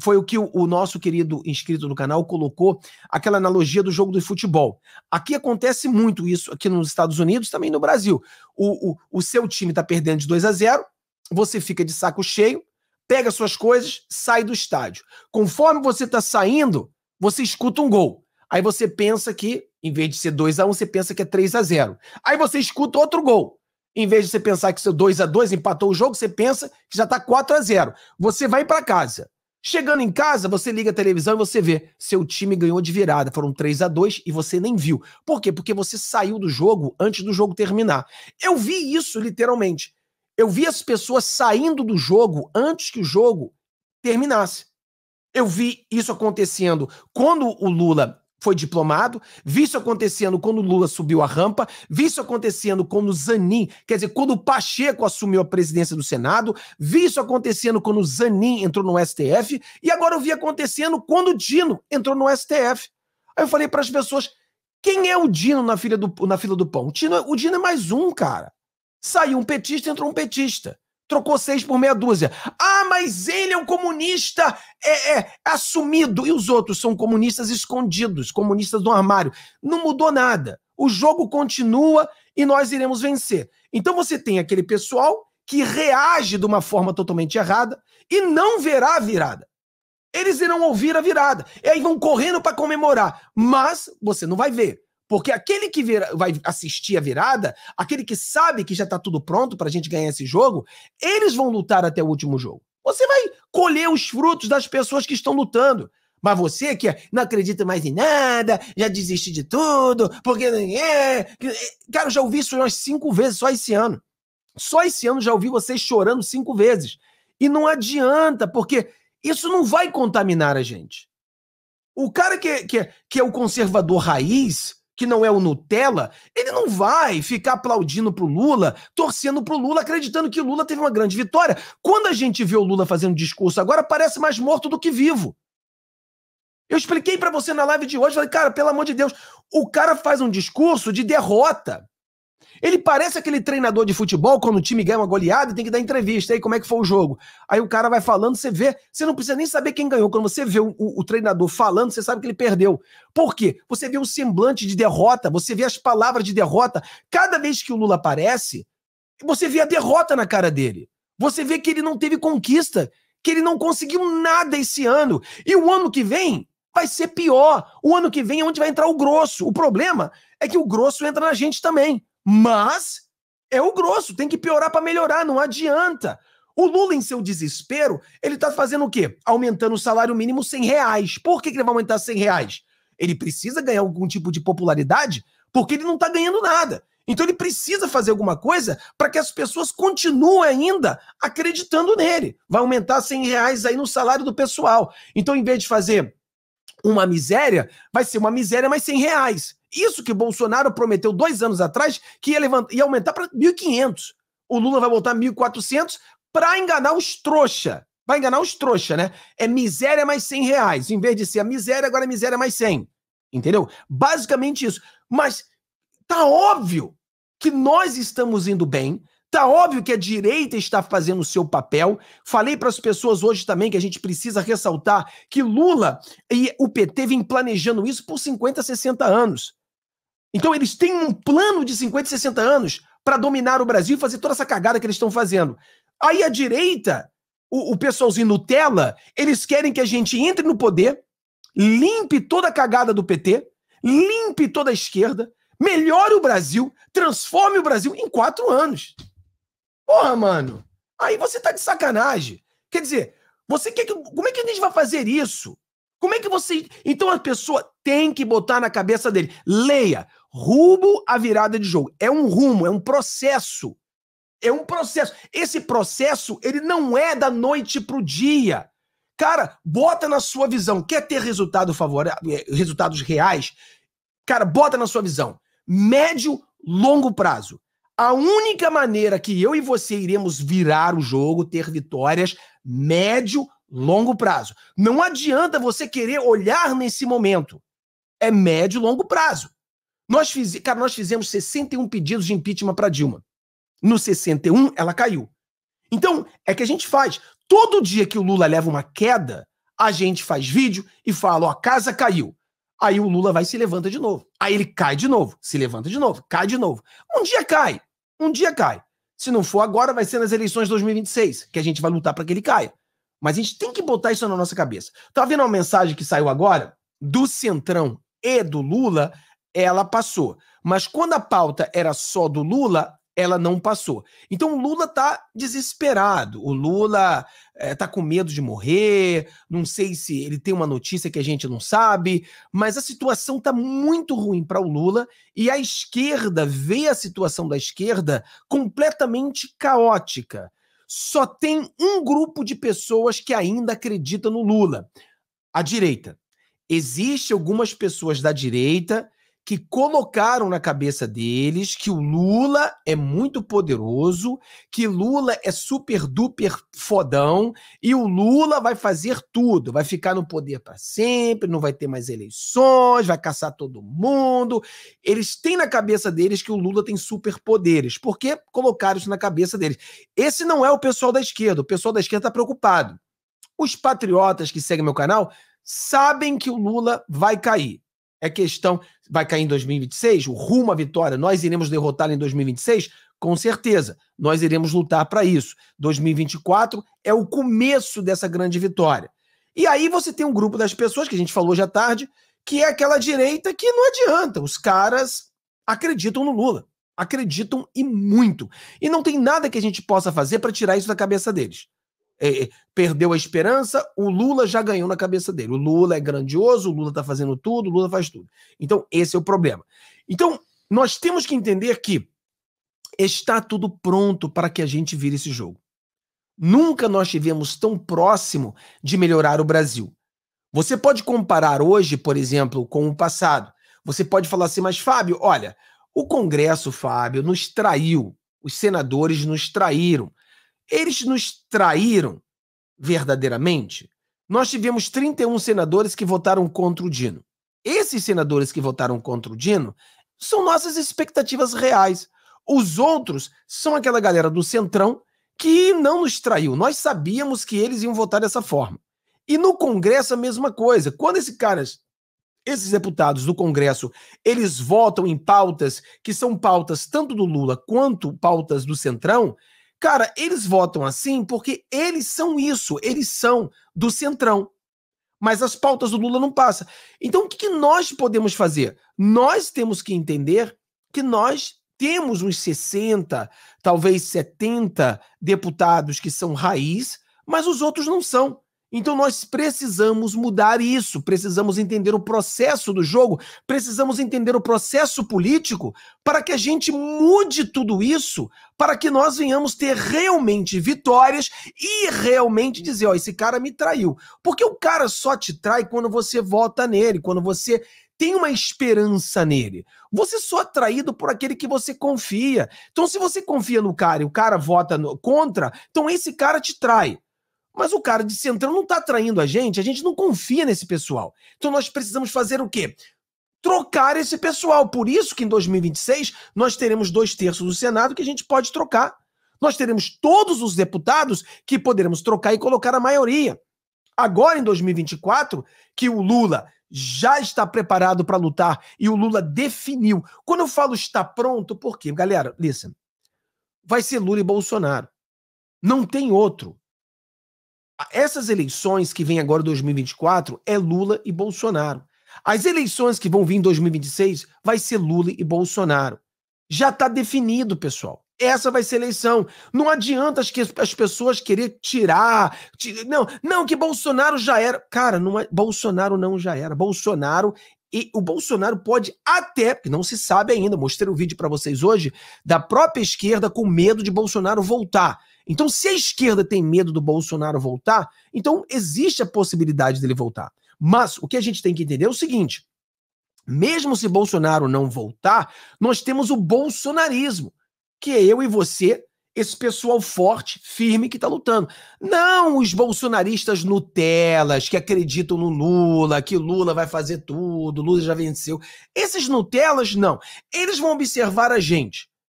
foi o que o nosso querido inscrito no canal colocou, aquela analogia do jogo do futebol. Aqui acontece muito isso, aqui nos Estados Unidos, também no Brasil. O seu time está perdendo de 2-0, você fica de saco cheio, pega suas coisas, sai do estádio. Conforme você está saindo, você escuta um gol. Aí você pensa que, em vez de ser 2-1, você pensa que é 3-0. Aí você escuta outro gol. Em vez de você pensar que seu 2-2 empatou o jogo, você pensa que já está 4-0. Você vai para casa. Chegando em casa, você liga a televisão e você vê. Seu time ganhou de virada. Foram 3-2 e você nem viu. Por quê? Porque você saiu do jogo antes do jogo terminar. Eu vi isso literalmente. Eu vi as pessoas saindo do jogo antes que o jogo terminasse. Eu vi isso acontecendo quando o Lula foi diplomado, vi isso acontecendo quando o Lula subiu a rampa, vi isso acontecendo quando o Zanin, quer dizer, quando o Pacheco assumiu a presidência do Senado, vi isso acontecendo quando o Zanin entrou no STF, e agora eu vi acontecendo quando o Dino entrou no STF. Aí eu falei para as pessoas, quem é o Dino na fila do pão? O Dino é mais um, cara. Saiu um petista, entrou um petista. Trocou 6 por meia dúzia. Ah, mas ele é um comunista assumido. E os outros são comunistas escondidos, comunistas no armário. Não mudou nada. O jogo continua e nós iremos vencer. Então você tem aquele pessoal que reage de uma forma totalmente errada e não verá a virada. Eles irão ouvir a virada. E aí vão correndo para comemorar. Mas você não vai ver. Porque aquele que vai assistir a virada, aquele que sabe que já está tudo pronto para a gente ganhar esse jogo, eles vão lutar até o último jogo. Você vai colher os frutos das pessoas que estão lutando. Mas você que não acredita mais em nada, já desisti de tudo, porque... Cara, eu já ouvi isso umas 5 vezes só esse ano. Só esse ano já ouvi vocês chorando 5 vezes. E não adianta, porque isso não vai contaminar a gente. O cara que é o conservador raiz... que não é o Nutella, ele não vai ficar aplaudindo pro Lula, torcendo pro Lula, acreditando que o Lula teve uma grande vitória. Quando a gente vê o Lula fazendo discurso agora, parece mais morto do que vivo. Eu expliquei pra você na live de hoje, falei, cara, pelo amor de Deus, o cara faz um discurso de derrota. Ele parece aquele treinador de futebol, quando o time ganha uma goleada, tem que dar entrevista, aí como é que foi o jogo? Aí o cara vai falando, você vê, você não precisa nem saber quem ganhou, quando você vê o treinador falando, você sabe que ele perdeu. Por quê? Você vê um semblante de derrota, você vê as palavras de derrota, cada vez que o Lula aparece, você vê a derrota na cara dele, você vê que ele não teve conquista, que ele não conseguiu nada esse ano, e o ano que vem vai ser pior, o ano que vem é onde vai entrar o Grosso, o problema é que o Grosso entra na gente também. Mas é o Grosso, tem que piorar para melhorar, não adianta. O Lula, em seu desespero, ele tá fazendo o quê? Aumentando o salário mínimo R$100. Por que ele vai aumentar R$100? Ele precisa ganhar algum tipo de popularidade porque ele não tá ganhando nada. Então ele precisa fazer alguma coisa para que as pessoas continuem ainda acreditando nele. Vai aumentar R$100 aí no salário do pessoal. Então, em vez de fazer uma miséria, vai ser uma miséria, mas R$100. Isso que Bolsonaro prometeu 2 anos atrás, que ia aumentar para 1.500. O Lula vai botar 1.400 para enganar os trouxa. Vai enganar os trouxa, né? É miséria mais R$100. Em vez de ser a miséria, agora é miséria mais 100. Entendeu? Basicamente isso. Mas tá óbvio que nós estamos indo bem. Tá óbvio que a direita está fazendo o seu papel. Falei para as pessoas hoje também que a gente precisa ressaltar que Lula e o PT vêm planejando isso por 50, 60 anos. Então eles têm um plano de 50, 60 anos para dominar o Brasil e fazer toda essa cagada que eles estão fazendo. Aí a direita, o pessoalzinho Nutella, eles querem que a gente entre no poder, limpe toda a cagada do PT, limpe toda a esquerda, melhore o Brasil, transforme o Brasil em 4 anos. Porra, mano, aí você tá de sacanagem. Quer dizer, você quer que... como é que a gente vai fazer isso? Como é que você... Então a pessoa tem que botar na cabeça dele. Leia, rumo à virada de jogo. É um rumo, é um processo. É um processo. Esse processo, ele não é da noite pro dia. Cara, bota na sua visão. Quer ter resultado favorável, resultados reais? Cara, bota na sua visão. Médio, longo prazo. A única maneira que eu e você iremos virar o jogo, ter vitórias, médio, longo prazo. Não adianta você querer olhar nesse momento. É médio e longo prazo. Nós fizemos 61 pedidos de impeachment para Dilma. No 61, ela caiu. Então, é que a gente faz. Todo dia que o Lula leva uma queda, a gente faz vídeo e fala, ó, a casa caiu. Aí o Lula vai e se levanta de novo. Aí ele cai de novo, se levanta de novo, cai de novo. Um dia cai, um dia cai. Se não for agora, vai ser nas eleições de 2026, que a gente vai lutar para que ele caia. Mas a gente tem que botar isso na nossa cabeça. Tá vendo uma mensagem que saiu agora? Do Centrão e do Lula, ela passou. Mas quando a pauta era só do Lula, ela não passou. Então o Lula tá desesperado. O Lula tá com medo de morrer. Não sei se ele tem uma notícia que a gente não sabe. Mas a situação tá muito ruim para o Lula. E a esquerda vê a situação da esquerda completamente caótica. Só tem um grupo de pessoas que ainda acredita no Lula. A direita. Existem algumas pessoas da direita que colocaram na cabeça deles que o Lula é muito poderoso, que Lula é super duper fodão e o Lula vai fazer tudo, vai ficar no poder para sempre, não vai ter mais eleições, vai caçar todo mundo. Eles têm na cabeça deles que o Lula tem superpoderes, porque colocaram isso na cabeça deles. Esse não é o pessoal da esquerda, o pessoal da esquerda está preocupado. Os patriotas que seguem meu canal sabem que o Lula vai cair. É questão, vai cair em 2026, o rumo à vitória, nós iremos derrotá-lo em 2026? Com certeza, nós iremos lutar para isso. 2024 é o começo dessa grande vitória. E aí você tem um grupo das pessoas, que a gente falou já tarde, que é aquela direita que não adianta, os caras acreditam no Lula, acreditam e muito. E não tem nada que a gente possa fazer para tirar isso da cabeça deles. Perdeu a esperança, o Lula já ganhou na cabeça dele. O Lula é grandioso, o Lula tá fazendo tudo, o Lula faz tudo. Então, esse é o problema. Então, nós temos que entender que está tudo pronto para que a gente vire esse jogo. Nunca nós estivemos tão próximo de melhorar o Brasil. Você pode comparar hoje, por exemplo, com o passado. Você pode falar assim, mas Fábio, olha, o Congresso, Fábio, nos traiu. Os senadores nos traíram. Eles nos traíram verdadeiramente? Nós tivemos 31 senadores que votaram contra o Dino. Esses senadores que votaram contra o Dino são nossas expectativas reais. Os outros são aquela galera do Centrão que não nos traiu. Nós sabíamos que eles iam votar dessa forma. E no Congresso a mesma coisa. Quando esses deputados do Congresso, eles votam em pautas que são pautas tanto do Lula quanto pautas do Centrão, cara, eles votam assim porque eles são isso, eles são do Centrão. Mas as pautas do Lula não passam. Então o que nós podemos fazer? Nós temos que entender que nós temos uns 60, talvez 70 deputados que são raiz, mas os outros não são. Então nós precisamos mudar isso, precisamos entender o processo do jogo, precisamos entender o processo político para que a gente mude tudo isso, para que nós venhamos ter realmente vitórias e realmente dizer, ó, esse cara me traiu. Porque o cara só te trai quando você vota nele, quando você tem uma esperança nele. Você só é traído por aquele que você confia. Então se você confia no cara e o cara vota contra, então esse cara te trai. Mas o cara de Centrão não está traindo a gente não confia nesse pessoal. Então nós precisamos fazer o quê? Trocar esse pessoal. Por isso que em 2026 nós teremos 2/3 do Senado que a gente pode trocar. Nós teremos todos os deputados que poderemos trocar e colocar a maioria. Agora em 2024, que o Lula já está preparado para lutar e o Lula definiu. Quando eu falo está pronto, por quê? Galera, listen. Vai ser Lula e Bolsonaro. Não tem outro. Essas eleições que vêm agora em 2024 é Lula e Bolsonaro. As eleições que vão vir em 2026 vai ser Lula e Bolsonaro. Já está definido, pessoal. Essa vai ser a eleição. Não adianta as pessoas querer tirar. Não, que Bolsonaro já era. Cara, não é, Bolsonaro não já era. Bolsonaro e o Bolsonaro pode até, porque não se sabe ainda, mostrei um vídeo para vocês hoje, da própria esquerda com medo de Bolsonaro voltar. Então, se a esquerda tem medo do Bolsonaro voltar, então existe a possibilidade dele voltar. Mas o que a gente tem que entender é o seguinte, mesmo se Bolsonaro não voltar, nós temos o bolsonarismo, que é eu e você, esse pessoal forte, firme, que está lutando. Não os bolsonaristas Nutelas, que acreditam no Lula, que Lula vai fazer tudo, Lula já venceu. Esses Nutelas, não. Eles vão observar a gente.